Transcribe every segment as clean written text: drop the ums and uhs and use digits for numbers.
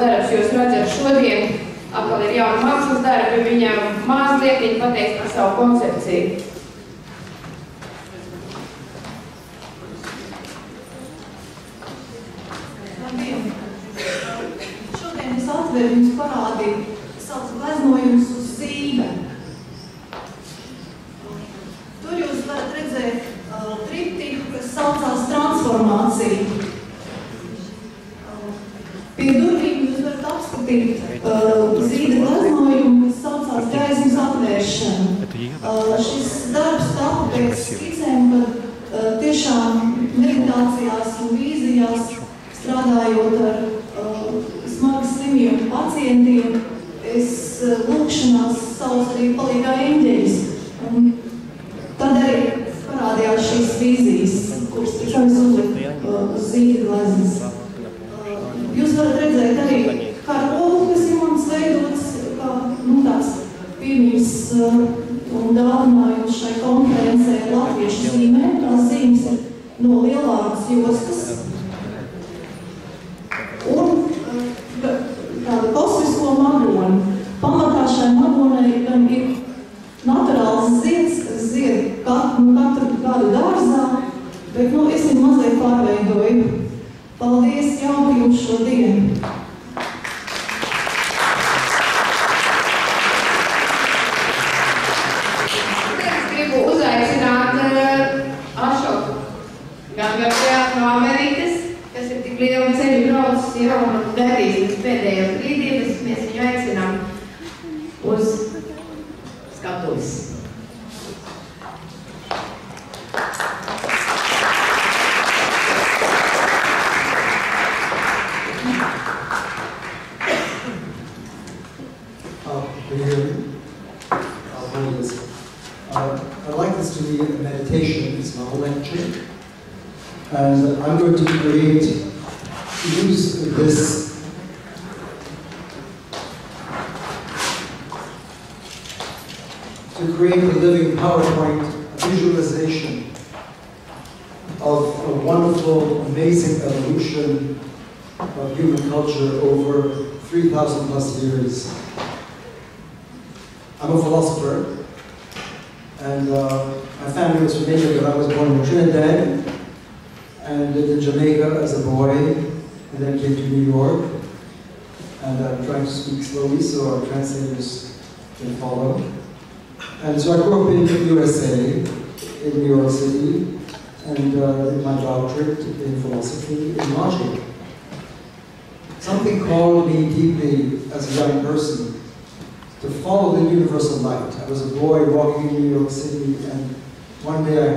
Darbs jūs redzat šodien, atkal ir jauni mākslas darbi, viņam mazliet pateiks par savu koncepciju. Šodien es atveru jums parādīt savus gleznojumus uz zīme. Tur jūs varat redzēt triptiku, kas saucās transformāciju. Pie durvīm jūs varat apskatīt zīda gleznojumu, kas saucās gaismas atvēršana. Šis darbs tapu pēc skicēm, kad tiešām meditācijās un vīzijās strādājot ar smagas slimiem pacientiem, es lūkšanās savus arī palīgāju eņģeļus. Tad arī parādījās šīs vīzijas, kuras tikai es uzliku uz zīda glezmas. Jūs varat redzēt arī karolu, kas ir mums veidots kā tāds piemīrs un dāvinājums šai konferencē latviešu zīmē. Tās zīmes ir no lielākas jostas. Un tāda kosmisko madrona. Pamatā šai madronai gan ir naturāls zieds, kas zied katru kādu dārzā, bet es viņu mazliet pārveidoju. Paldies, jauki jums šodien! Es gribu uzaicināt Ašo Gangardiātu no Amerikas, kas ir tik liela ceļu braucis jau un gadījis pēdējo brīdības. Mēs viņu aicinām uz skatuves. I'd like this to be a meditation, it's not a lecture. And I'm going to use this to create a living PowerPoint visualization of a wonderful, amazing evolution of human culture over 3,000 plus years. I'm a philosopher, and my family was from India, but I was born in Trinidad, and lived in Jamaica as a boy, and then came to New York. And I'm trying to speak slowly, so our translators can follow. And so I grew up in the USA, in New York City, and did my doctorate in philosophy in logic. Something called me deeply as a young person to follow the universal light. I was a boy walking in New York City, and one day I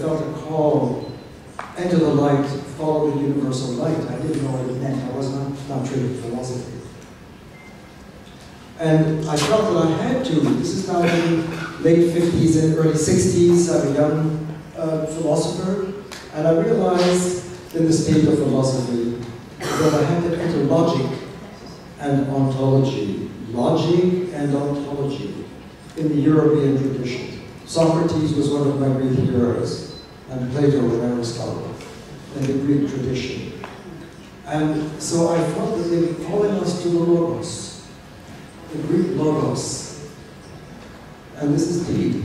felt a call, enter the light, follow the universal light. I didn't know what it meant. I was not trained in philosophy. And I felt that I had to. This is now in the late 50s and early 60s. I'm a young philosopher, and I realized in the state of philosophy that I had to enter logic and ontology. Logic and ontology in the European tradition. Socrates was one of my great heroes, and Plato and Aristotle in the Greek tradition. And so I felt that they were calling us to the Logos, the Greek Logos. And this is deep.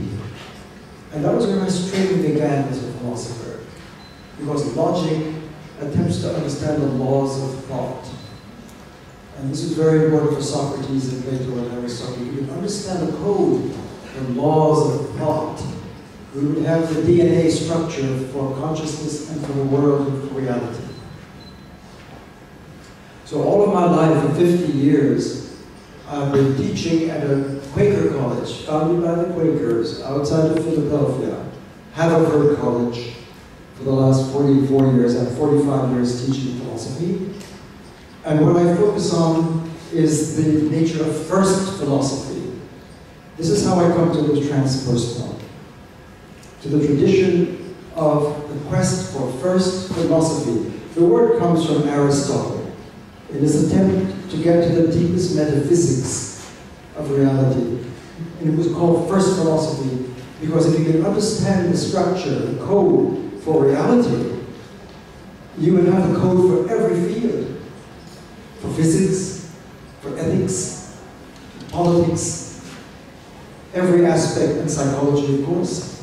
And that was when my training began as a philosopher, because logic attempts to understand the laws of thought. And this is very important for Socrates and Plato and Aristotle. We would understand the code, the laws of thought. We would have the DNA structure for consciousness and for the world and for reality. So all of my life, for 50 years, I've been teaching at a Quaker college, founded by the Quakers, outside of Philadelphia, Haverford College, for the last 44 years. I have 45 years teaching philosophy. And what I focus on is the nature of first philosophy. This is how I come to the transpersonal, to the tradition of the quest for first philosophy. The word comes from Aristotle. It is an attempt to get to the deepest metaphysics of reality. And it was called first philosophy because if you can understand the structure, the code for reality, you would have a code for every field. for physics, for ethics, for politics, every aspect, and psychology, of course.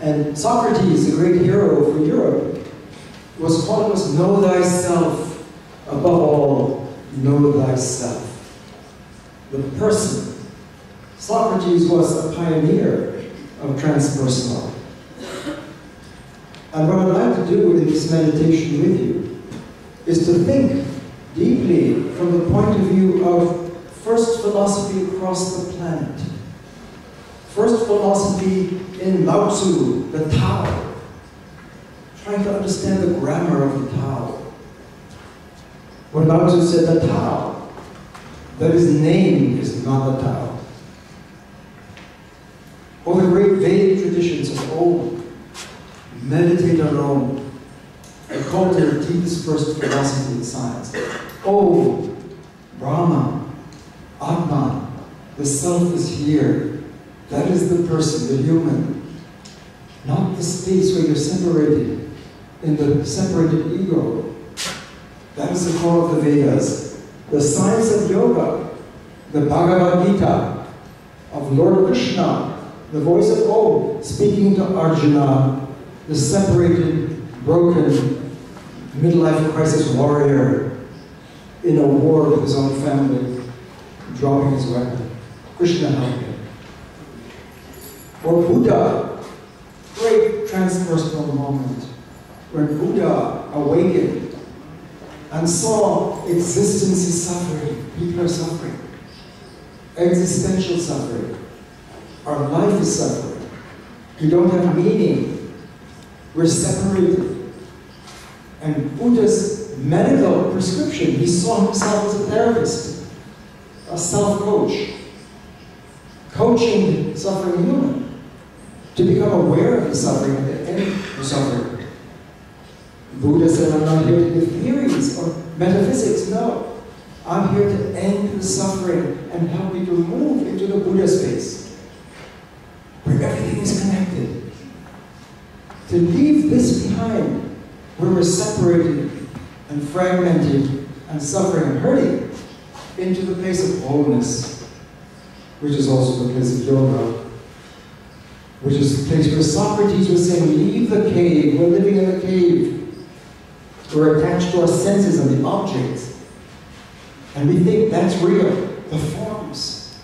And Socrates, the great hero for Europe, was calling us, know thyself, above all, know thyself. The person. Socrates was a pioneer of transpersonal. And what I'd like to do in this meditation with you is to think deeply from the point of view of first philosophy across the planet. First philosophy in Lao Tzu, the Tao, trying to understand the grammar of the Tao. When Lao Tzu said the Tao, that his name is not the Tao. All the great Vedic traditions of old meditate alone, a culture of dispersed philosophy and science. Oh, Brahma, Atman, the self is here. That is the person, the human, not the space where you're separated in the separated ego. That is the core of the Vedas. The science of yoga, the Bhagavad Gita, of Lord Krishna, the voice of Om, speaking to Arjuna, the separated, broken, midlife crisis warrior in a war with his own family, dropping his weapon. Krishna helped him. Or Buddha, great transpersonal moment, when Buddha awakened and saw existence is suffering, people are suffering, existential suffering, our life is suffering, we don't have meaning, we're separated. And Buddha's medical prescription, he saw himself as a therapist, a self-coach, coaching the suffering human to become aware of the suffering and the end of suffering. Buddha said, I'm not here to give theories or metaphysics, no. I'm here to end the suffering and help you to move into the Buddha space, where everything is connected. To leave this behind, where we're separated and fragmented and suffering and hurting, into the place of wholeness, which is also the place of yoga, which is the place where Socrates was saying, leave the cave, we're living in a cave. We're attached to our senses and the objects. And we think that's real, the forms.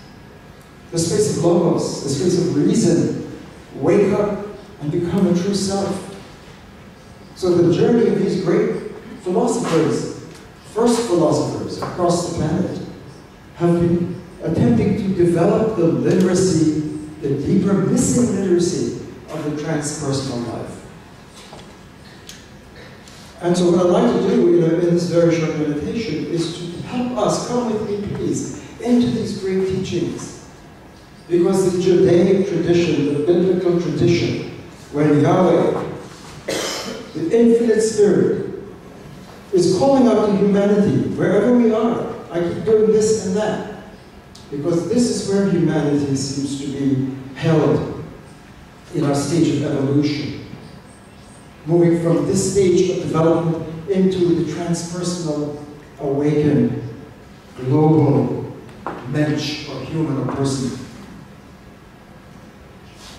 The space of logos, the space of reason. Wake up and become a true self. So the journey of these great philosophers, first philosophers across the planet, have been attempting to develop the literacy, the deeper missing literacy of the transpersonal life. And so what I'd like to do in this very short meditation is to help us, come with me please, into these great teachings. Because the Judaic tradition, the biblical tradition, when Yahweh, the infinite spirit, is calling out to humanity, wherever we are, I keep doing this and that. Because this is where humanity seems to be held in our stage of evolution. Moving from this stage of development into the transpersonal, awakened, global mensch or human or person.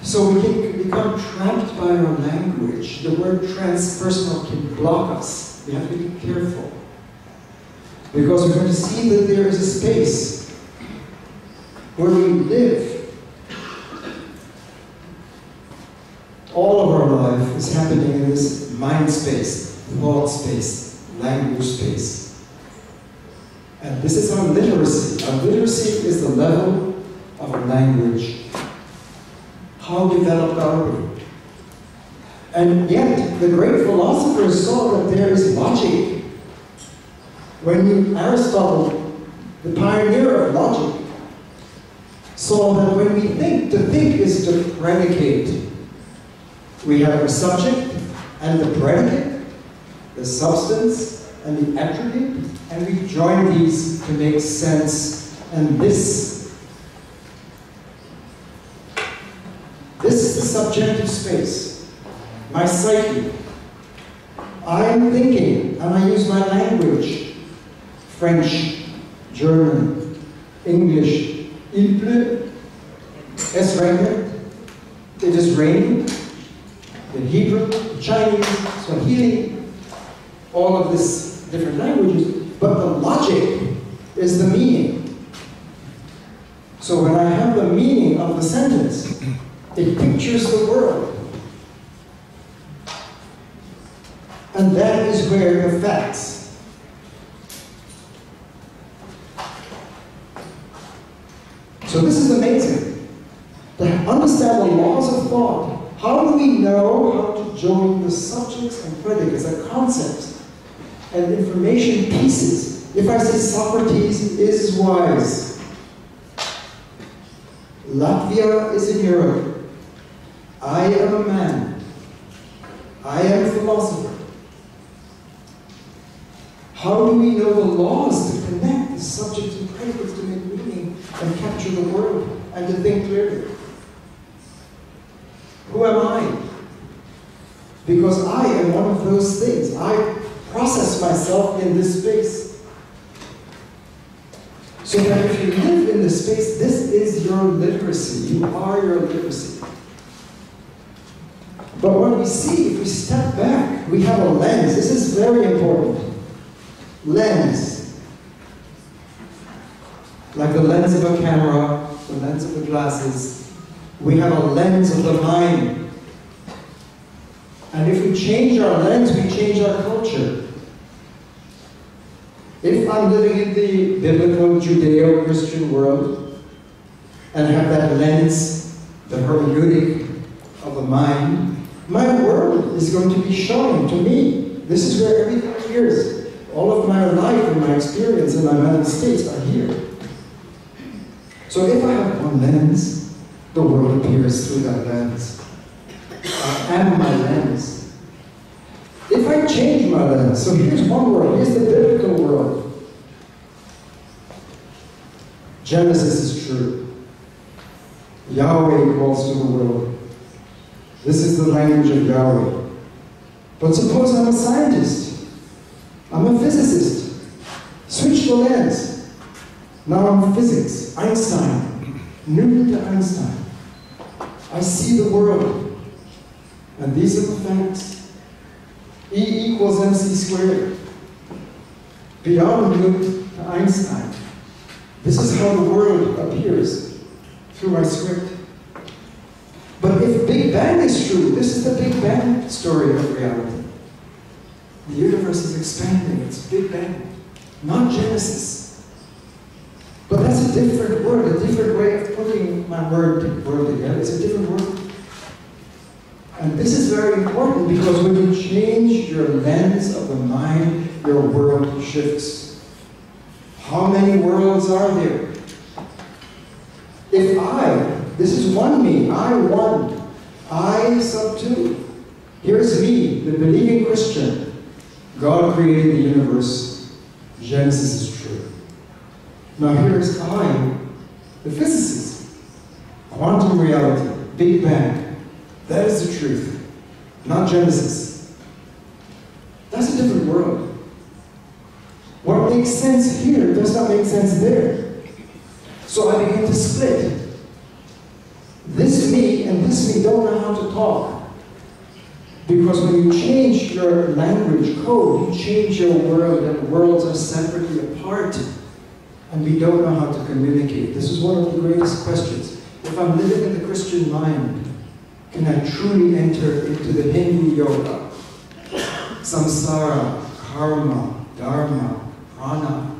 So we can become trapped by our language. The word transpersonal can block us. We have to be careful. Because we're going to see that there is a space where we live, all of our life is happening in this mind space, thought space, language space. And this is our literacy. Our literacy is the level of our language. How developed are we? And yet, the great philosophers saw that there is logic. When Aristotle, the pioneer of logic, so that when we think, to think is to predicate. We have the subject and the predicate, the substance and the attribute, and we join these to make sense. And this is the subjective space, my psyche. I'm thinking, and I use my language. French, German, English. Il pleut. Es regnet. It is raining. In Hebrew, Chinese, Swahili, all of these different languages. But the logic is the meaning. So when I have the meaning of the sentence, it pictures the world. And that is where the facts . So this is amazing. To understand the laws of thought, how do we know how to join the subjects and predicates, the concepts and information pieces? If I say Socrates is wise, Latvia is in Europe, I am a man, I am a philosopher. How do we know the laws to connect the subjects and predicates to make meaning and capture the world and to think clearly? Who am I? Because I am one of those things. I process myself in this space. So that if you live in this space, this is your literacy. You are your literacy. But what we see, if we step back, we have a lens. This is very important. Lens, like the lens of a camera, the lens of the glasses, we have a lens of the mind. And if we change our lens, we change our culture. If I'm living in the biblical Judeo-Christian world and have that lens, the hermeneutic of the mind, my world is going to be shown to me. This is where everything appears. All of my life and my experience and my mental states are here. So if I have one lens, the world appears through that lens. I am my lens. If I change my lens, so here's one world, here's the biblical world. Genesis is true. Yahweh calls to the world. This is the language of Yahweh. But suppose I'm a scientist. I'm a physicist. Switch the lens. Now I'm physics. Einstein. Newton to Einstein. I see the world. And these are the facts. E equals mc squared. Beyond Newton to Einstein. This is how the world appears through my script. But if Big Bang is true, this is the Big Bang story of reality. The universe is expanding, it's Big Bang, not Genesis. But that's a different word, a different way of putting my word together. It's a different word. And this is very important because when you change your lens of the mind, your world shifts. How many worlds are there? If I, this is one me, I one, I sub two. Here's me, the believing Christian. God created the universe. Genesis is true. Now here is I, the physicist. Quantum reality, Big Bang. That is the truth, not Genesis. That's a different world. What makes sense here does not make sense there. So I begin to split. This me and this me don't know how to talk. Because when you change your language code, you change your world, and worlds are separately apart, and we don't know how to communicate. This is one of the greatest questions. If I'm living in the Christian mind, can I truly enter into the Hindu yoga? Samsara, karma, dharma, prana.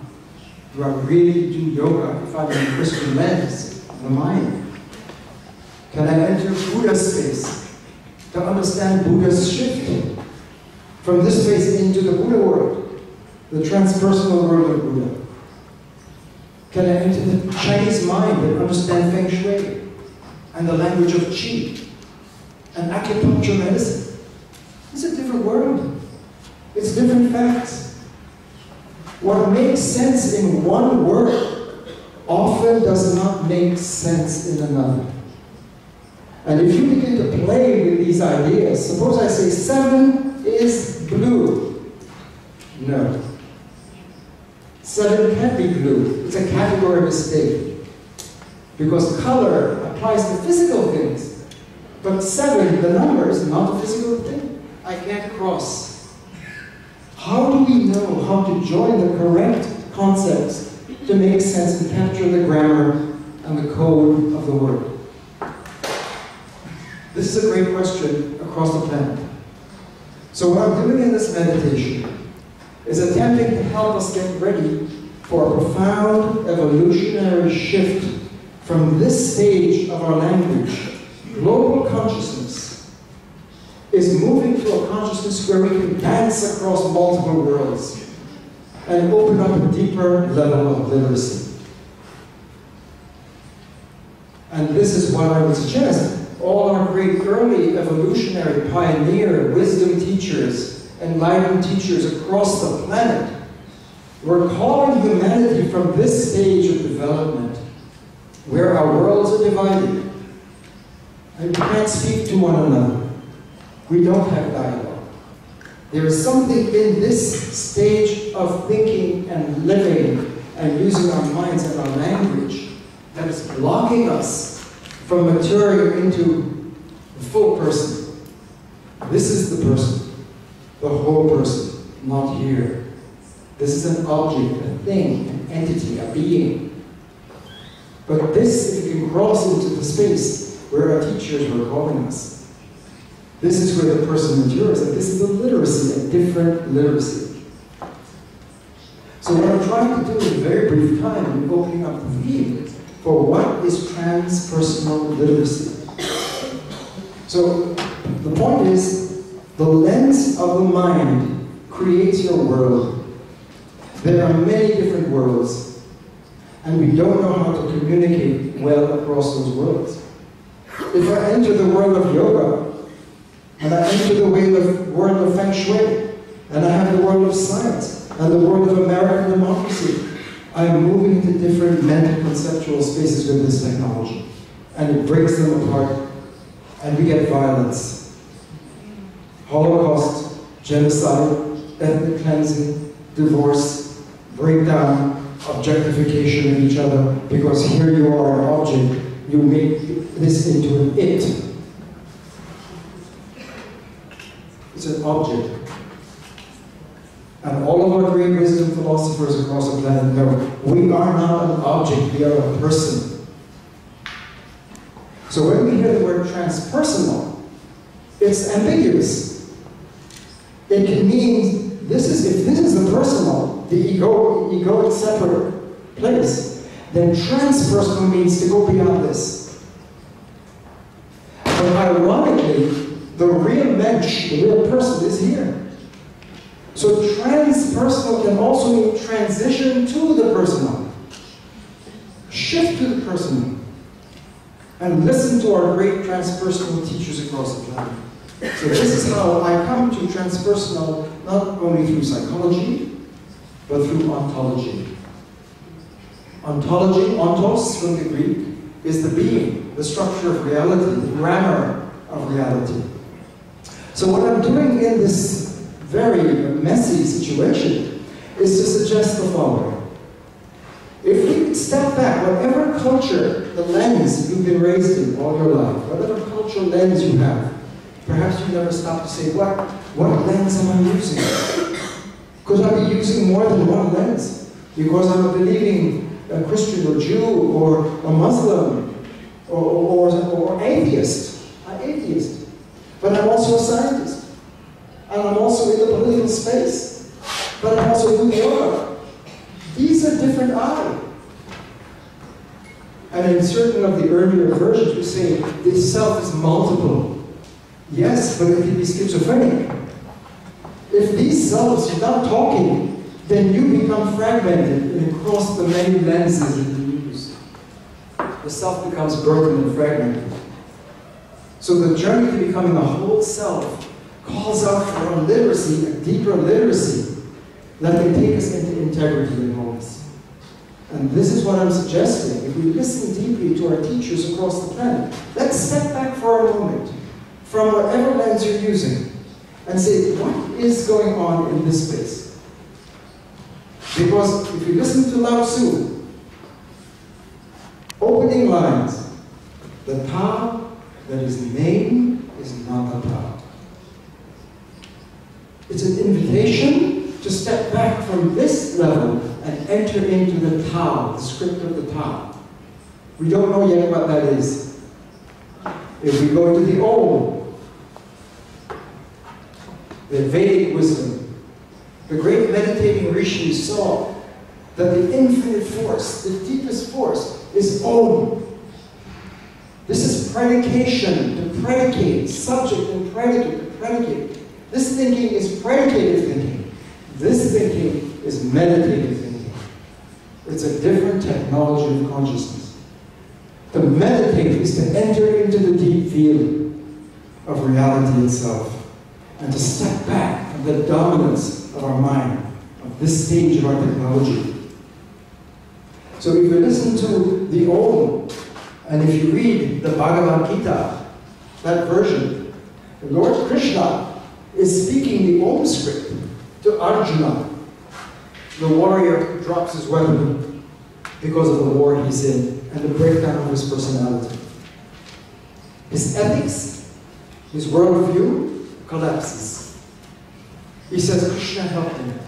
Do I really do yoga if I'm in the Christian lens of the mind? Can I enter Buddha space? To understand Buddha's shift from this space into the Buddha world, the transpersonal world of Buddha. Can I enter the Chinese mind and understand Feng Shui and the language of Qi and acupuncture medicine? It's a different world. It's different facts. What makes sense in one world often does not make sense in another. And if you begin to play with these ideas, suppose I say 7 is blue. No. 7 can be blue. It's a category mistake. Because color applies to physical things. But 7, the number, is not a physical thing. I can't cross. How do we know how to join the correct concepts to make sense and capture the grammar and the code of the word? This is a great question across the planet. So what I'm doing in this meditation is attempting to help us get ready for a profound evolutionary shift from this stage of our language. Global consciousness is moving to a consciousness where we can dance across multiple worlds and open up a deeper level of literacy. And this is what I would suggest. All our great early evolutionary pioneer wisdom teachers, enlightened teachers across the planet were calling humanity from this stage of development where our worlds are divided and we can't speak to one another. We don't have dialogue. There is something in this stage of thinking and living and using our minds and our language that is blocking us from maturing into the full person. This is the person, the whole person, not here. This is an object, a thing, an entity, a being. But this, if you can cross into the space where our teachers were calling us, this is where the person matures, and this is a literacy, a different literacy. So what I'm trying to do in a very brief time, in opening up the field, for what is transpersonal literacy? So the point is, the lens of the mind creates your world. There are many different worlds, and we don't know how to communicate well across those worlds. If I enter the world of yoga, and I enter the world of feng shui, and I have the world of science, and the world of American democracy, I'm moving into different mental conceptual spaces with this technology. And it breaks them apart, and we get violence. Holocaust, genocide, ethnic cleansing, divorce, breakdown, objectification of each other, because here you are an object, you make this into an it. It's an object. And all of our great wisdom philosophers across the planet know, we are not an object, we are a person. So when we hear the word transpersonal, it's ambiguous. It can mean, this is, if this is the personal, the egoic separate place, then transpersonal means to go beyond this. But ironically, the real mensch, the real person is here. So transpersonal can also mean transition to the personal. Shift to the personal. And listen to our great transpersonal teachers across the planet. So this is how I come to transpersonal, not only through psychology, but through ontology. Ontology, ontos from the Greek, is the being, the structure of reality, the grammar of reality. So what I'm doing in this very messy situation is to suggest the following. If we could step back, whatever culture, the lens you've been raised in all your life, whatever cultural lens you have, perhaps you never stop to say, what lens am I using? Could I be using more than one lens? Because I'm a believing Christian or Jew or a Muslim or atheist. I'm atheist. But I'm also a scientist. And I'm also in the political space, but I'm also in yoga. These are different I. And in certain of the earlier versions, we say this self is multiple. Yes, but it can be schizophrenic. If these selves are not talking, then you become fragmented and across the many lenses that you use. The self becomes broken and fragmented. So the journey to becoming a whole self calls out for a literacy, a deeper literacy, that can take us into integrity and wholeness. And this is what I'm suggesting. If we listen deeply to our teachers across the planet, let's step back for a moment from whatever lens you're using and say, what is going on in this space? Because if you listen to Lao Tzu, opening lines, the Tao that is named is not the Tao. It's an invitation to step back from this level and enter into the Tao, the script of the Tao. We don't know yet what that is. If we go to the old, the Vedic wisdom, the great meditating Rishi saw that the infinite force, the deepest force, is Om. This is predication, to predicate, subject and predicate, to predicate. This thinking is predicative thinking. This thinking is meditative thinking. It's a different technology of consciousness. To meditate is to enter into the deep feeling of reality itself and to step back from the dominance of our mind, of this stage of our technology. So if you listen to the Om, and if you read the Bhagavad Gita, that version, the Lord Krishna is speaking the Om script to Arjuna. The warrior drops his weapon because of the war he's in and the breakdown of his personality. His ethics, his worldview collapses. He says, Krishna helped him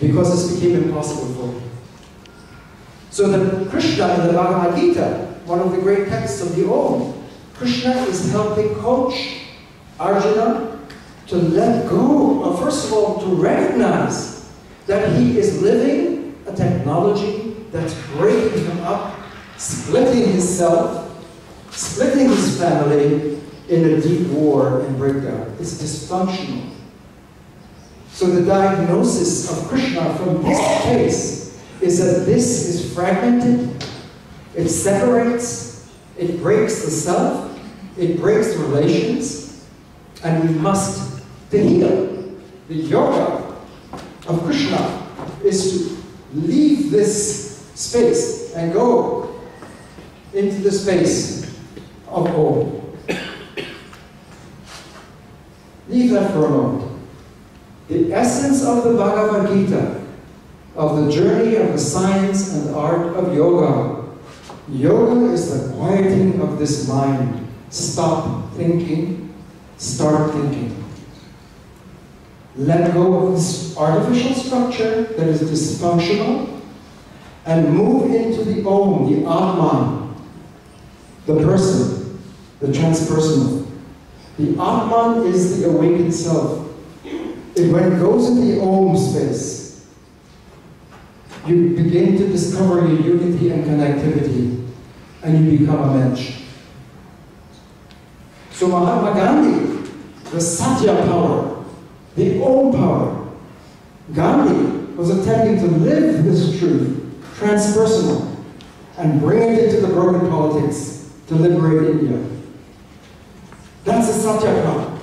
because this became impossible for him. So that Krishna in the Bhagavad Gita, one of the great texts of the Om, Krishna is helping coach Arjuna to let go, or first of all, to recognize that he is living a technology that's breaking him up, splitting himself, splitting his family in a deep war and breakdown. It's dysfunctional. So the diagnosis of Krishna from this case is that this is fragmented. It separates, it breaks the self, it breaks the relations, and we must heal. The yoga of Krishna is to leave this space and go into the space of Om. Leave that for a moment. The essence of the Bhagavad Gita, of the journey of the science and art of yoga. Yoga is the quieting of this mind. Stop thinking, start thinking. Let go of this artificial structure that is dysfunctional and move into the Om, the Atman, the person, the transpersonal. The Atman is the awakened self. It, when it goes in the Om space, you begin to discover your unity and connectivity, and you become a mensch. So Mahatma Gandhi, the Satya power, the Om power, Gandhi was attempting to live this truth, transpersonal, and bring it into the broken politics to liberate India. That's the Satya power.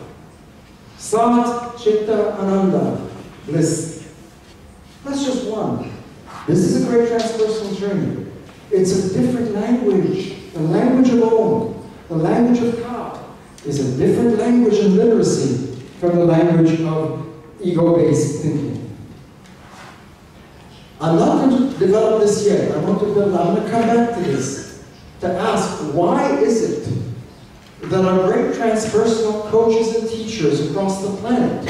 Sat, Chitta, Ananda, bliss. That's just one. This is a great transpersonal journey. It's a different language. The language of Om, the language of Ka, is a different language and literacy from the language of ego-based thinking. I'm not going to develop this yet. I'm going to come back to this, to ask, why is it that our great transpersonal coaches and teachers across the planet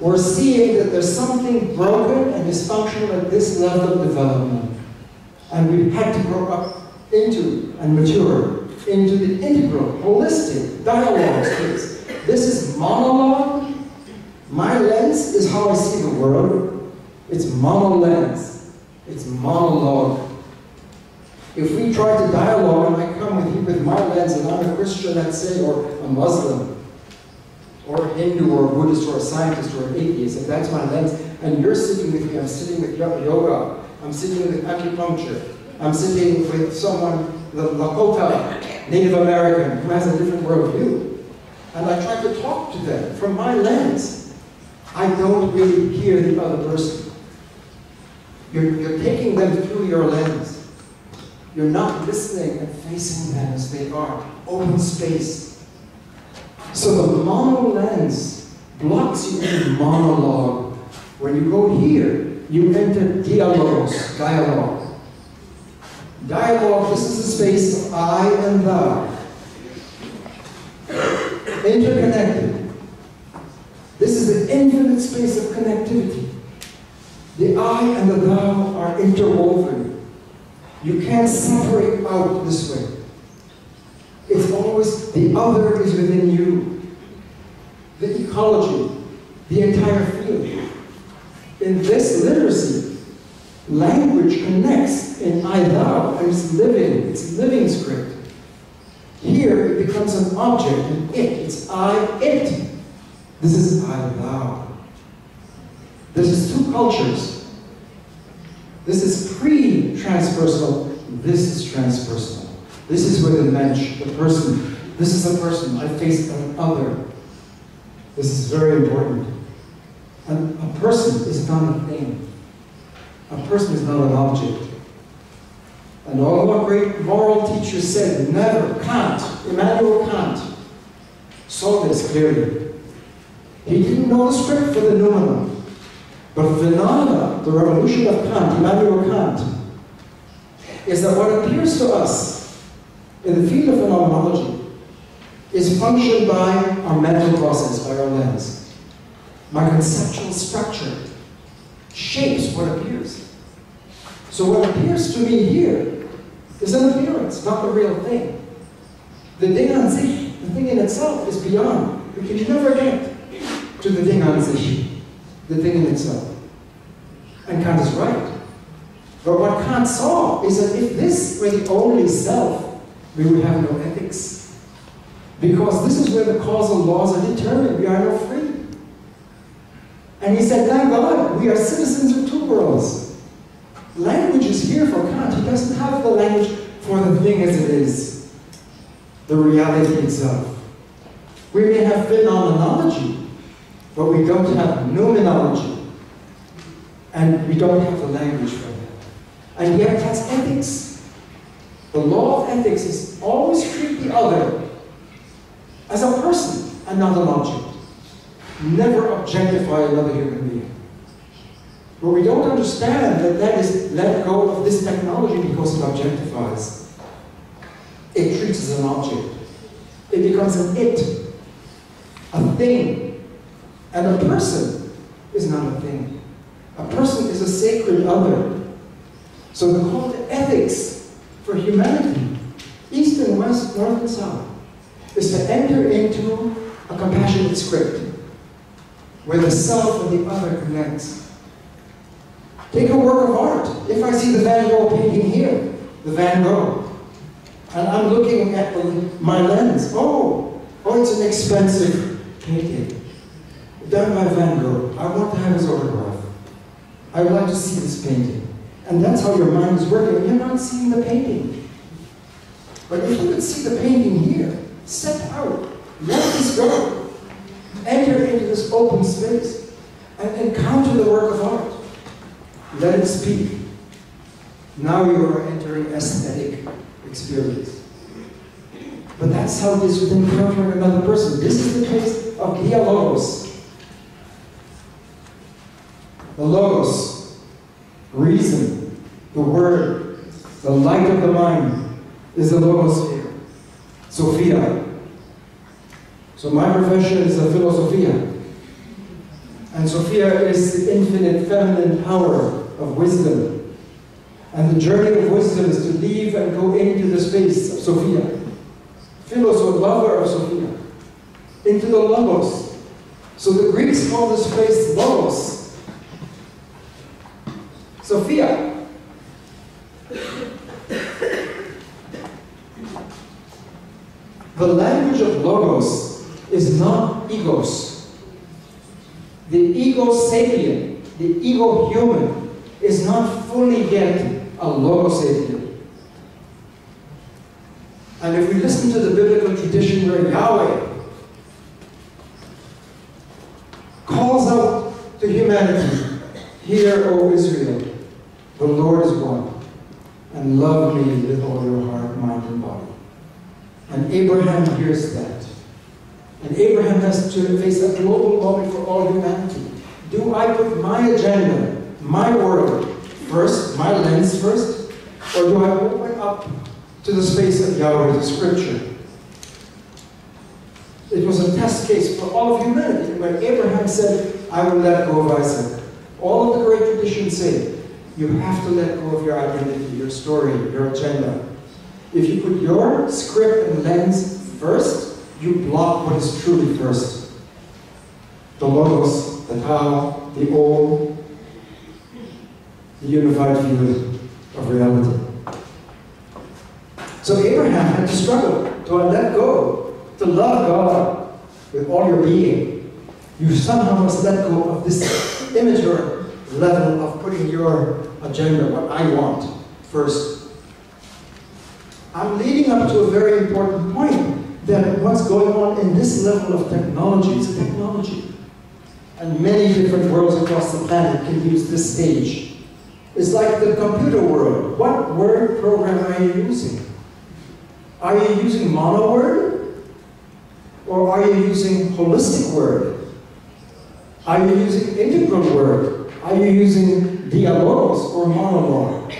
we're seeing that there's something broken and dysfunctional at this level of development. And we've had to grow up into and mature into the integral, holistic dialogue space. This is monologue. My lens is how I see the world. It's monolens. It's monologue. If we try to dialogue, and I come with you with my lens, and I'm a Christian, let's say, or a Muslim, or a Hindu, or a Buddhist, or a scientist, or an atheist, and that's my lens, and you're sitting with me, I'm sitting with yoga, I'm sitting with acupuncture, I'm sitting with someone, the Lakota, Native American, who has a different worldview, and I try to talk to them from my lens. I don't really hear the other person. You're taking them through your lens. You're not listening and facing them as they are, open space. So the mono lens blocks you in monologue. When you go here, you enter dialogos, dialogue. Dialogue, this is the space of I and thou. Interconnected. This is the infinite space of connectivity. The I and the thou are interwoven. You can't separate out this way. It's always the other is within you. The ecology, the entire field. In this literacy, language connects in I thou, and it's living script. Here it becomes an object, an it, it's I, it. This is I thou. This is two cultures. This is pre-transpersonal, this is transpersonal. This is where the mensch, the person, this is a person, I face an other. This is very important. And a person is not a thing. A person is not an object. And all our great moral teachers said, never, Kant, Immanuel Kant, saw this clearly. He didn't know the script for the noumena. But phenomena, the revolution of Kant, Immanuel Kant, is that what appears to us in the field of phenomenology is functioned by our mental process, by our lens. My conceptual structure shapes what appears. So what appears to me here is an appearance, not the real thing. The Ding an sich, the thing in itself, is beyond. We can never get to the Ding an sich. The thing in itself. And Kant is right. But what Kant saw is that if this were the only self, we would have no ethics. Because this is where the causal laws are determined. We are not free. And he said, thank God, we are citizens of two worlds. Language is here for Kant. He doesn't have the language for the thing as it is. The reality itself. We may have phenomenology, but we don't have noumenology, and we don't have the language for that. And yet that's ethics. The law of ethics is always treat the other as a person and not an object. Never objectify another human being. But we don't understand that that is let go of this technology because it objectifies. It treats as an object. It becomes an it, a thing. And a person is not a thing. A person is a sacred other. So the call to ethics for humanity, east and west, north and south, is to enter into a compassionate script where the self and the other connects. Take a work of art. If I see the Van Gogh painting here, the Van Gogh, and I'm looking at my lens, oh, it's an expensive painting. Done by Van Gogh. I want to have his autograph. I would like to see this painting. And that's how your mind is working. You're not seeing the painting. But if you could see the painting here, step out. Let this go. Enter into this open space and encounter the work of art. Let it speak. Now you are entering aesthetic experience. But that's how this is encountering another person. This is the place of dialogos. The logos, reason, the word, the light of the mind is the logosphere, Sophia. So my profession is a philosophia. And Sophia is the infinite feminine power of wisdom. And the journey of wisdom is to leave and go into the space of Sophia. Philosopher, lover of Sophia. Into the logos. So the Greeks call this space logos. Sophia. The language of logos is not egos. The ego sapien, the ego human, is not fully yet a logosapien. And if we listen to the biblical tradition where Yahweh calls out to humanity, "Hear, O Israel, the Lord is one, and love me with all your heart, mind, and body." And Abraham hears that. And Abraham has to face a global moment for all humanity. Do I put my agenda, my world first, my lens first, or do I open up to the space of Yahweh, the scripture? It was a test case for all of humanity. When Abraham said, I will let go of Isaac, all of the great traditions say, you have to let go of your identity, your story, your agenda. If you put your script and lens first, you block what is truly first. The logos, the Tao, the all, the unified view of reality. So Abraham had to struggle to let go, to love God with all your being. You somehow must let go of this immature level of putting your agenda, what I want, first. I'm leading up to a very important point, that what's going on in this level of technology is technology. And many different worlds across the planet can use this stage. It's like the computer world. What word program are you using? Are you using mono word? Or are you using holistic word? Are you using integral word? Are you using dialogos or monologue?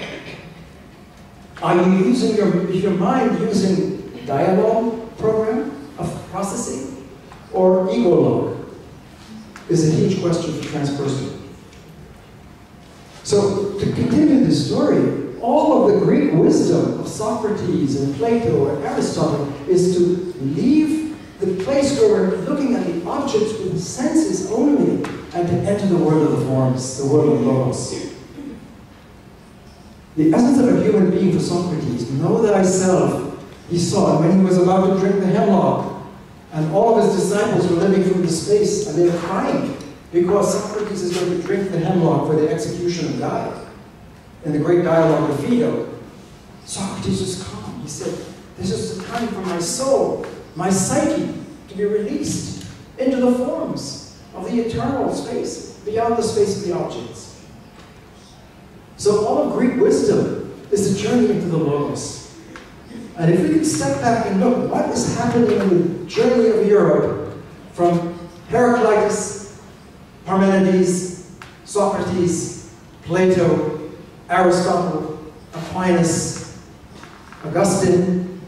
Are you using your mind using dialogue program of processing or ego-log? Is a huge question for transpersonal. So to continue this story, all of the Greek wisdom of Socrates and Plato and Aristotle is to leave the place where we're looking at the objects with the senses only and to enter the world of the forms, the world of logos. The essence of a human being for Socrates, know thyself, he saw, and when he was about to drink the hemlock, and all of his disciples were living from the space, and they were crying, because Socrates is going to drink the hemlock for the execution of God. In the great dialogue of Phaedo, Socrates was calm. He said, this is the time for my soul, my psyche, to be released into the forms of the eternal space, beyond the space of the objects. So all of Greek wisdom is the journey into the logos. And if we can step back and look, what is happening in the journey of Europe from Heraclitus, Parmenides, Socrates, Plato, Aristotle, Aquinas, Augustine,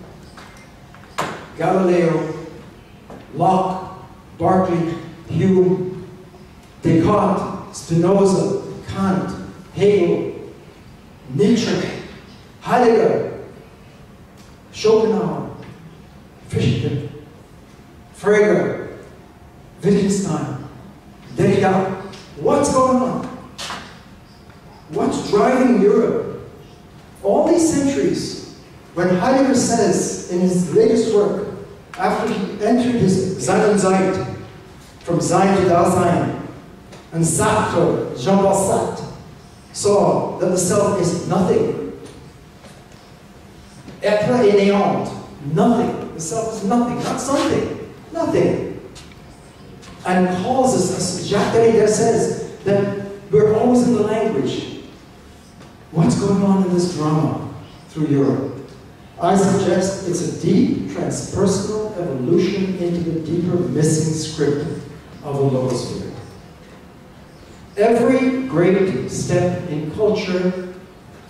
Galileo, Locke, Berkeley, Hume, Descartes, Spinoza, Kant, Hegel, Nietzsche, Heidegger, Schopenhauer, Fichte, Frege, Wittgenstein, Derrida. What's going on? What's driving Europe? All these centuries, when Heidegger says in his latest work, after he entered his Sein und Zeit, from Sein to Dasein, and Sartre, Jean-Paul Sartre, saw that the self is nothing. Être et néant, nothing. The self is nothing, not something, nothing. And calls us, as Jacques Derrida says, that we're always in the language. What's going on in this drama through Europe? I suggest it's a deep transpersonal evolution into the deeper missing script of the logosphere. Every great step in culture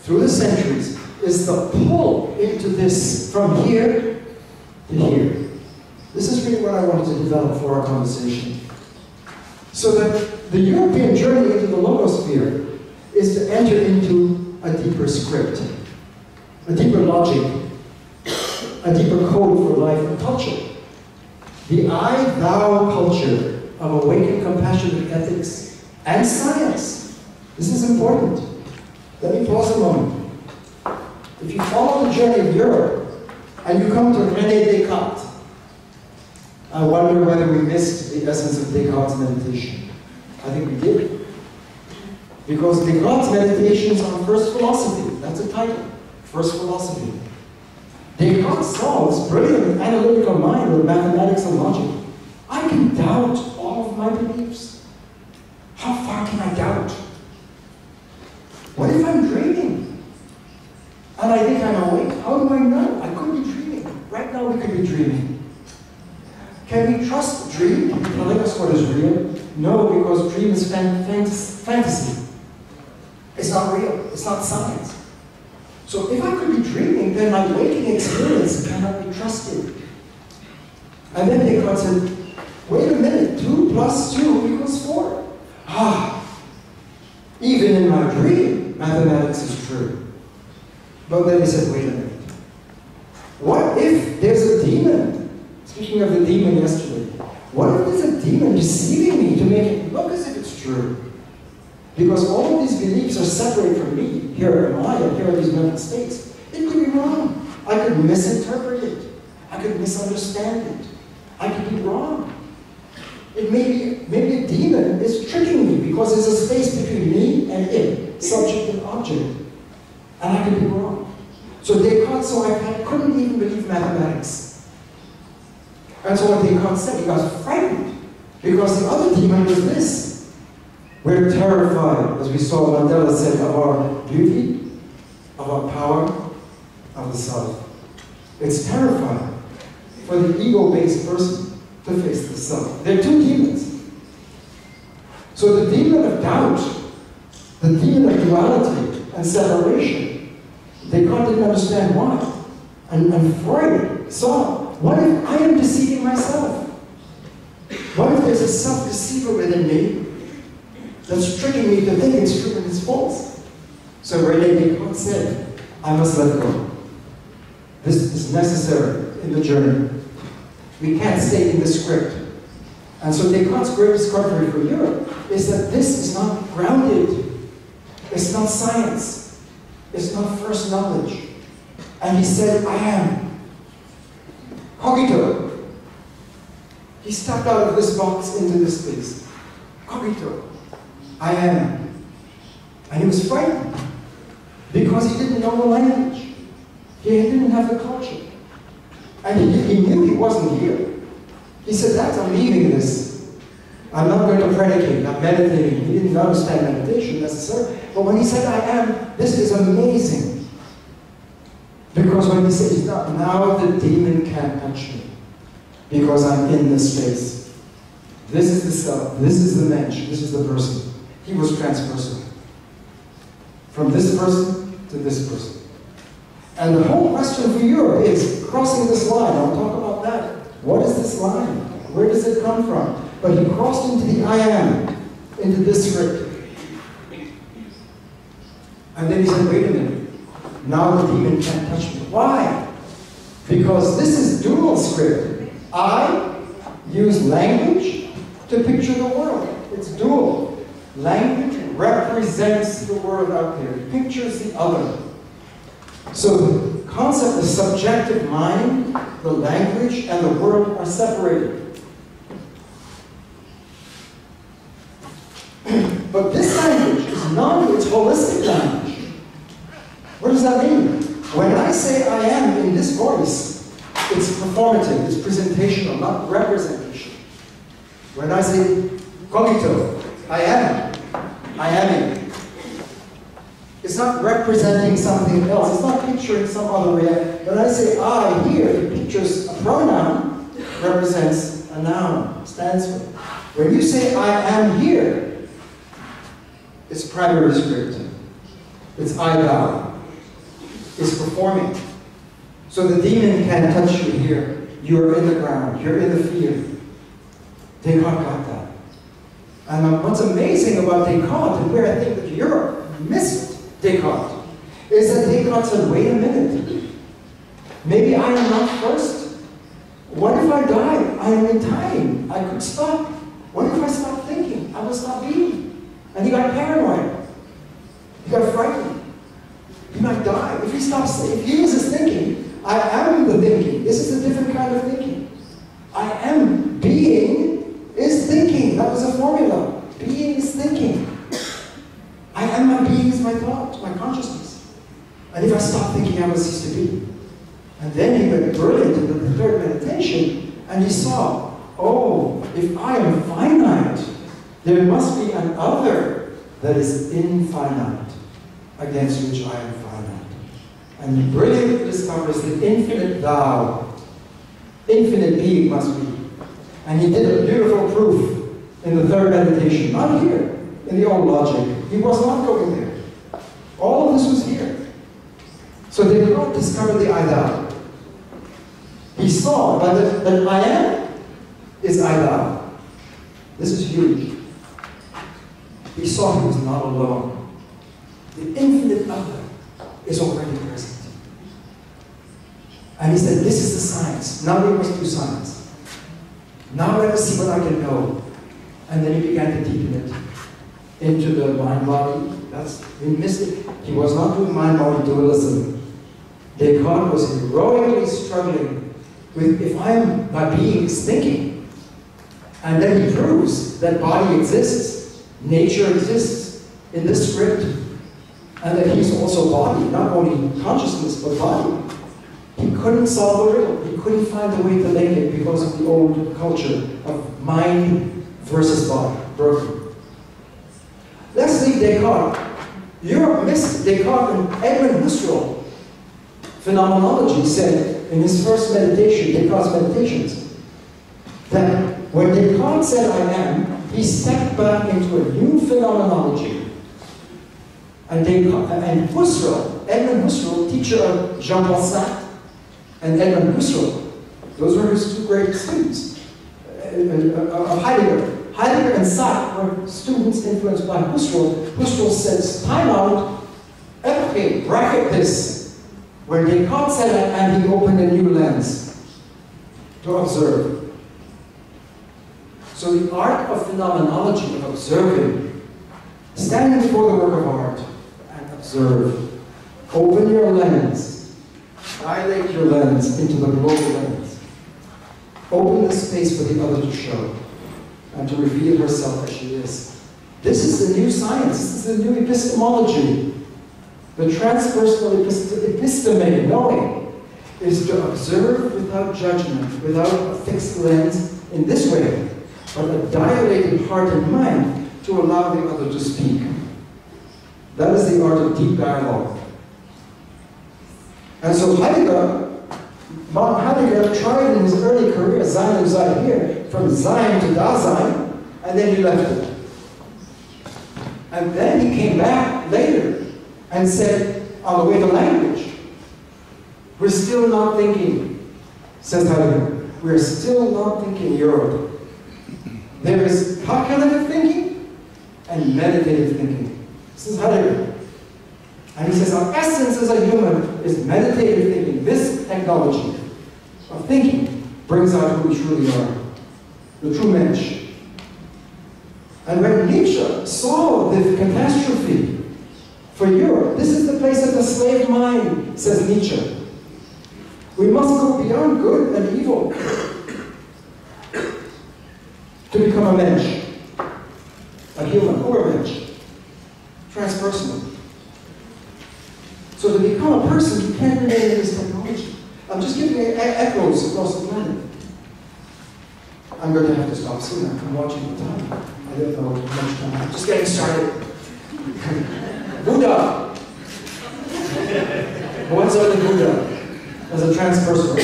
through the centuries is the pull into this from here to here. This is really what I wanted to develop for our conversation. So that the European journey into the logosphere is to enter into a deeper script, a deeper logic, a deeper code for life and culture. The I-thou culture of awakened compassionate ethics and science. This is important. Let me pause a moment. If you follow the journey of Europe, and you come to René Descartes, I wonder whether we missed the essence of Descartes' meditation. I think we did. Because Descartes' meditations on first philosophy, that's the title, first philosophy. Descartes saw this brilliant analytical mind with mathematics and logic. I can doubt all of my beliefs. How far can I doubt? What if I'm dreaming? And I think I'm awake. How do I know? I could be dreaming. Right now we could be dreaming. Can we trust the dream telling us what is real? No, because dream is fantasy. not real. It's not science. So if I could be dreaming, then my waking experience cannot be trusted. And then Descartes said, wait a minute, 2 + 2 = 4. Ah, even in my dream, mathematics is true. But then he said, wait a minute. What if there's a demon? Speaking of the demon yesterday, what if there's a demon deceiving me to make it look as if it's true? Because all of these beliefs are separate from me. Here am I, and here are these mental states. It could be wrong. I could misinterpret it. I could misunderstand it. I could be wrong. It may be, maybe a demon is tricking me because there's a space between me and it, subject and object. And I could be wrong. So Descartes saw I couldn't even believe mathematics. And so what Descartes said, he got frightened because the other demon was this. We're terrified, as we saw Mandela said, of our beauty, of our power, of the self. It's terrifying for the ego-based person to face the self. They're two demons. So the demon of doubt, the demon of duality and separation, Descartes didn't understand why. And Freud saw, what if I am deceiving myself? What if there's a self-deceiver within me that's tricking me to think it's true and it's false? So René Descartes said, I must let go. This is necessary in the journey. We can't stay in the script. And so Descartes' great discovery for Europe is that this is not grounded. It's not science. It's not first knowledge. And he said, I am cogito. He stepped out of this box into this space. Cogito. I am. And he was frightened because he didn't know the language. He didn't have the culture. And he knew he wasn't here. He said, that's, I'm leaving this. I'm not going to predicate, I'm meditating. He didn't understand meditation necessarily. But when he said, I am, this is amazing. Because when he said, now the demon can't touch me because I'm in this space. This is the self, this is the mensch, this is the person. He was transpersonal. From this person to this person. And the whole question for Europe is crossing this line. I'll talk about that. What is this line? Where does it come from? But he crossed into the I am, into this script. And then he said, wait a minute. Now the demon can't touch me. Why? Because this is dual script. I use language to picture the world. It's dual. Language represents the world out there, it pictures the other. So the concept, the subjective mind, the language, and the world are separated. But this language is non, it's holistic language. What does that mean? When I say I am in this voice, it's performative, it's presentational, not representation. When I say cogito, I am, I am it. It's not representing something else. It's not picturing some other reality. When I say I here, it pictures a pronoun, represents a noun, stands for. When you say I am here, it's primary script. It's I thou. It's performing. So the demon can't touch you here. You're in the ground. You're in the field. They got that. And what's amazing about Descartes, and where I think that Europe missed Descartes, is that Descartes said, wait a minute, maybe I am not first. What if I die? I am in time. I could stop. What if I stop thinking? I will stop being. And he got paranoid. He got frightened. He might die. If he stops, if he is thinking, I am the thinking. This is a different kind of thinking. I am being is thinking. That was a formula. Being is thinking. I am my being is my thought, my consciousness. And if I stop thinking, I will cease to be. And then he went brilliant in the third meditation, and he saw, oh, if I am finite, there must be an other that is infinite, against which I am finite. And he brilliantly discovers the infinite thou. Infinite being must be. And he did a beautiful proof in the third meditation, not here, in the old logic. He was not going there. All of this was here. So they did not discover the I-Thou. He saw that I am is I-Thou. This is huge. He saw he was not alone. The infinite other is already present. And he said, this is the science. Now we must do science. Now let us see what I can know. And then he began to deepen it into the mind-body. That's, we missed it. He was not doing mind-body dualism. Descartes was heroically struggling with, if I am by beings thinking, and then he proves that body exists, nature exists in this script, and that he's also body, not only consciousness, but body. He couldn't solve the riddle. He couldn't find a way to link it because of the old culture of mind versus body, broken. Let's leave Descartes. Europe missed Descartes, and Edmund Husserl, phenomenology, said in his first meditation, Descartes' Meditations, that when Descartes said I am, he stepped back into a new phenomenology. And Husserl, Edmund Husserl, teacher of Jean-Paul Sartre, and Edmund Husserl, those were his two great students of Heidegger. Heidegger and Sartre were students influenced by Husserl. Husserl says, time out, okay, bracket this. When Descartes said that, and he opened a new lens to observe. So the art of phenomenology, of observing, standing before the work of art and observe. Open your lens, dilate your lens into the global lens. Open the space for the other to show and to reveal herself as she is. This is the new science, this is the new epistemology. The transpersonal episteme, knowing, is to observe without judgment, without a fixed lens in this way, but a dilated heart and mind to allow the other to speak. That is the art of deep dialogue. And so Martin Heidegger tried in his early career, Sein und Sein here, from Sein to Dasein, and then he left it. And then he came back later and said, on the way to language, we're still not thinking, says Heidegger, we're still not thinking Europe. There is calculative thinking and meditative thinking. This is Heidegger. And he says, our essence as a human is meditative thinking. This technology of thinking brings out who we truly are, the true mensch. And when Nietzsche saw the catastrophe for Europe, this is the place of the slave mind, says Nietzsche. We must go beyond good and evil to become a mensch, a human, ubermensch, transpersonal. So to become a person, you can't relate to this technology. I'm just giving echoes across the planet. I'm going to have to stop soon. I'm watching the time. I don't know how much time. I'm just getting started. Buddha. What's up with Buddha as a transpersonal?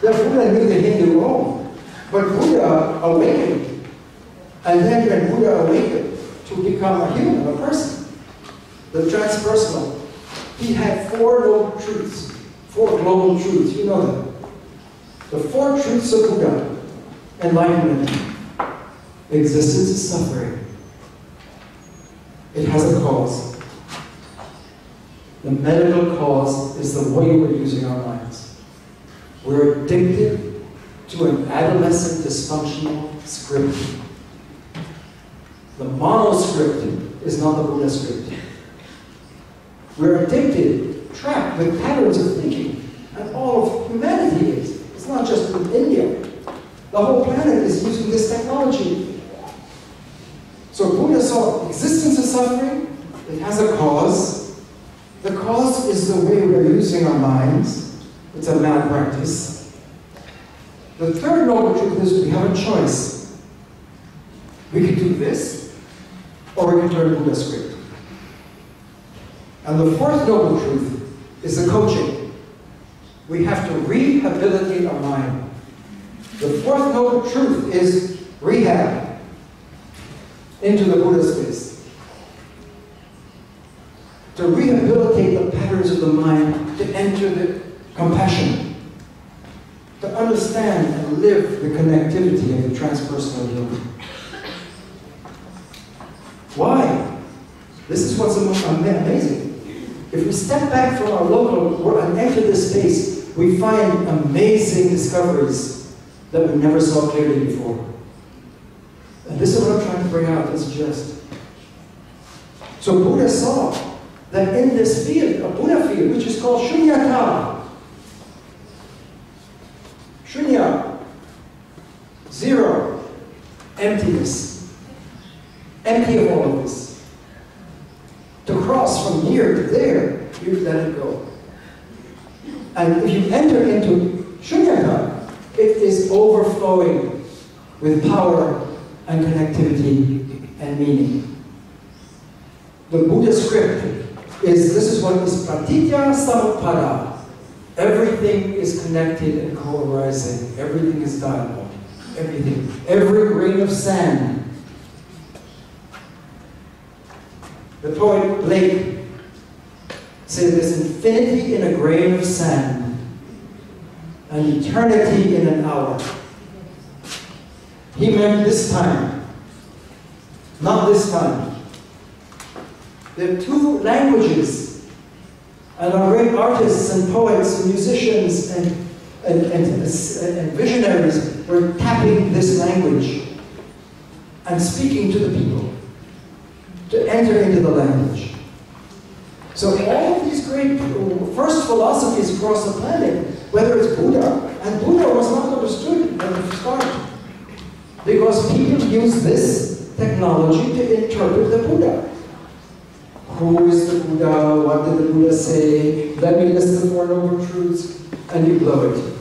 Therefore, Buddha knew the Hindu role. But Buddha awakened. And then when Buddha awakened to become a human, a person, the transpersonal, he had four noble truths, four global truths, you know them. The four truths of Buddha: enlightenment, existence is suffering, it has a cause. The medical cause is the way we're using our minds. We're addicted to an adolescent dysfunctional script. The monoscript is not the Buddha script. We're addicted, trapped with patterns of thinking, and all of humanity is. It's not just in India. The whole planet is using this technology. So Buddha saw existence of suffering, it has a cause. The cause is the way we're using our minds. It's a malpractice. The third noble truth is we have a choice. We can do this, or we can turn Buddha script. And the fourth noble truth is the coaching. We have to rehabilitate our mind. The fourth noble truth is rehab into the Buddha space. to rehabilitate the patterns of the mind, to enter the compassion, to understand and live the connectivity of the transpersonal human. Why? This is what's amazing. If we step back from our local world and enter this space, we find amazing discoveries that we never saw clearly before. And this is what I'm trying to bring out and suggest. So Buddha saw that in this field, a Buddha field, which is called Shunyata, Shunya, zero, emptiness, empty of all of this. To cross from here to there, you let it go. And if you enter into Shunyata, it is overflowing with power and connectivity and meaning. The Buddha script is, this is what is Pratitya samutpada. Everything is connected and co-arising. Everything is dialogue. Everything. Every grain of sand. The poet Blake said there's infinity in a grain of sand, and eternity in an hour. He meant this time, not this time. There are two languages, and our great artists and poets and musicians and visionaries were tapping this language and speaking to the people to enter into the language. So all of these great first philosophies across the planet, whether it's Buddha, and Buddha was not understood at the start because people use this technology to interpret the Buddha. Who is the Buddha? What did the Buddha say? Let me list the Four Noble Truths, and you blow it.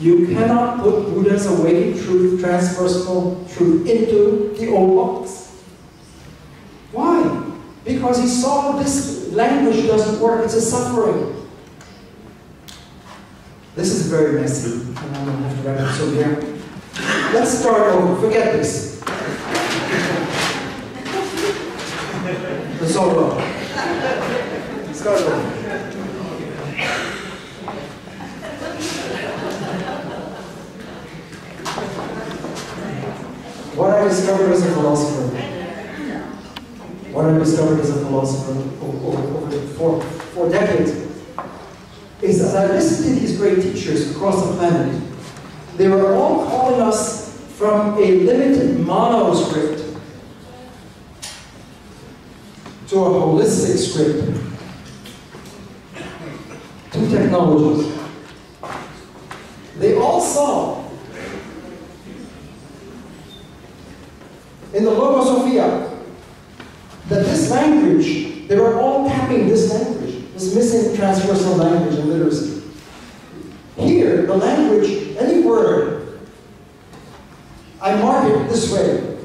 You cannot put Buddha's awakening truth, transpersonal truth, into the old box. Why? Because he saw this language doesn't work, it's a suffering. This is very messy, and I don't have to wrap it so here. Let's start over, forget this. It's all wrong. It's not wrong. What I discovered as a philosopher, over four decades, is as I listened to these great teachers across the planet, they were all calling us from a limited monoscript to a holistic script. Two technologies. They all saw in the Logosophia that this language, they were all tapping this language, this missing transversal language and literacy. Here, the language, any word, I mark it this way.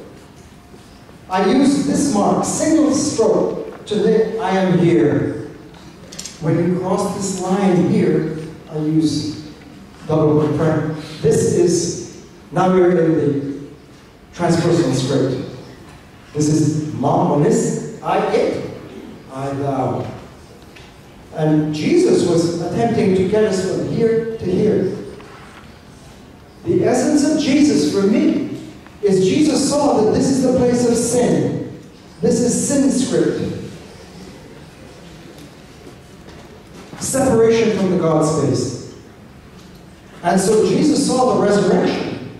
I use this mark, single stroke, to the I am here. When you cross this line here, I use double prayer. This is, now we're in the transpersonal script. This is mononis, I it, I thou. And Jesus was attempting to get us from here to here. The essence of Jesus for me is Jesus saw that this is the place of sin. This is sin script. Separation from the God space. And so Jesus saw the resurrection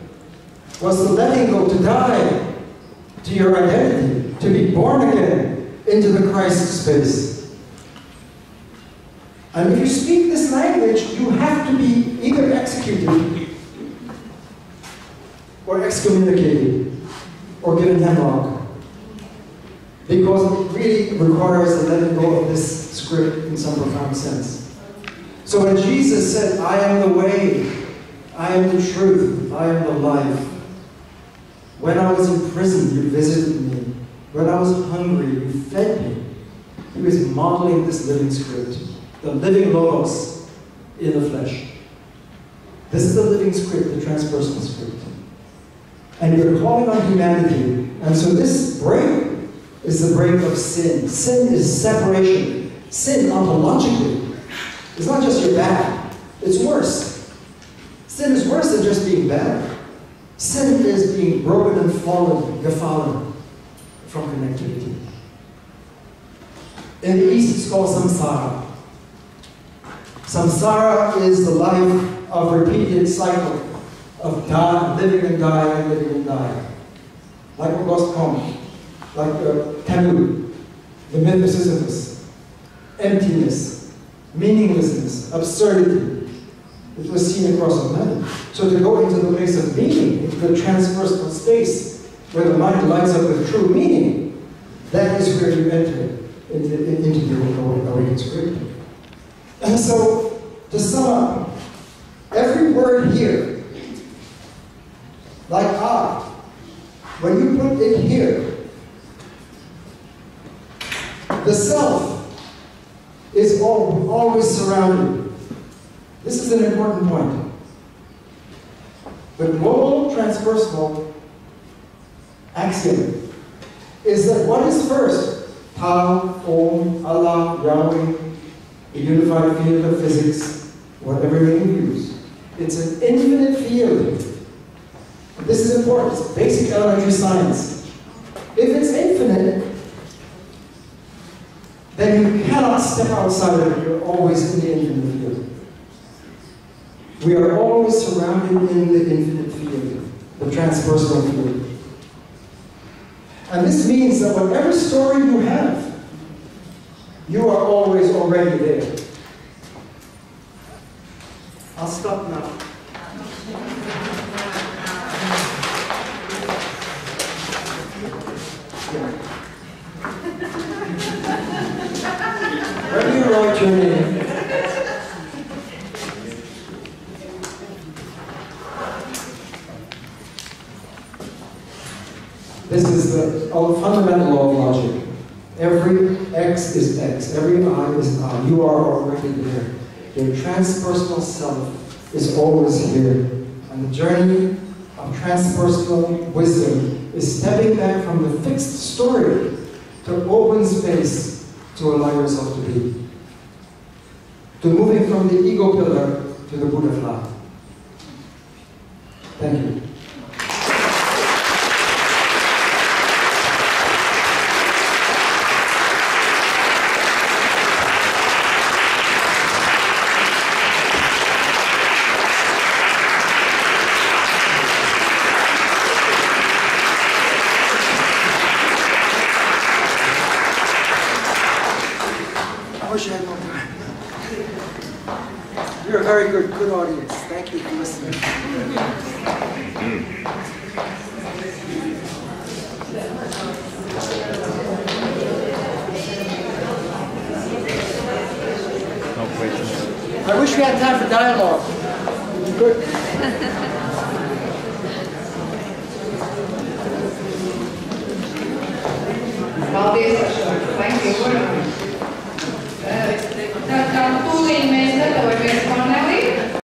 was the letting go, to die to your identity, to be born again into the Christ space. And if you speak this language, you have to be either executed or excommunicated, or given hemlock. Because it really requires the letting go of this script in some profound sense. So when Jesus said, I am the way, I am the truth, I am the life. When I was in prison, you visited me. When I was hungry, you fed me. He was modeling this living script, the living logos in the flesh. This is the living script, the transpersonal script. And you're calling on humanity. And so this break is the break of sin. Sin is separation. Sin, ontologically, is not just you're bad, it's worse. Sin is worse than just being bad. Sin is being broken and fallen, gefallen from connectivity. In the East, it's called samsara. Samsara is the life of repeated cycle of living and dying, living and dying. Like a lost poem, like Camus, the myth of Sisyphus, emptiness, meaninglessness, absurdity. It was seen across the land. So to go into the place of meaning, into the transpersonal space, where the mind lights up with true meaning, that is where you enter into your awakened spirit. And so, to sum up, every word here, like ah, when you put it here, the self is always surrounded. This is an important point. The global transpersonal axiom is that what is first? Tao, Om, Allah, Yahweh, a unified field of physics, whatever you use. It's an infinite field. This is important. It's basic elementary science. If it's infinite, then you cannot step outside of it. You're always in the infinite field. We are always surrounded in the infinite field, the transpersonal field. And this means that whatever story you have, you are always already there. I'll stop now. Yeah. Where do you write your name? This is the fundamental law of logic. Every X is X, every I is I. You are already there. Your transpersonal self is always here. And the journey of transpersonal wisdom is stepping back from the fixed story to open space to allow yourself to be. To moving from the ego pillar to the Buddha flower. Thank you. Good audience. Thank you for listening. I wish we had time for dialogue. Good. Thank you.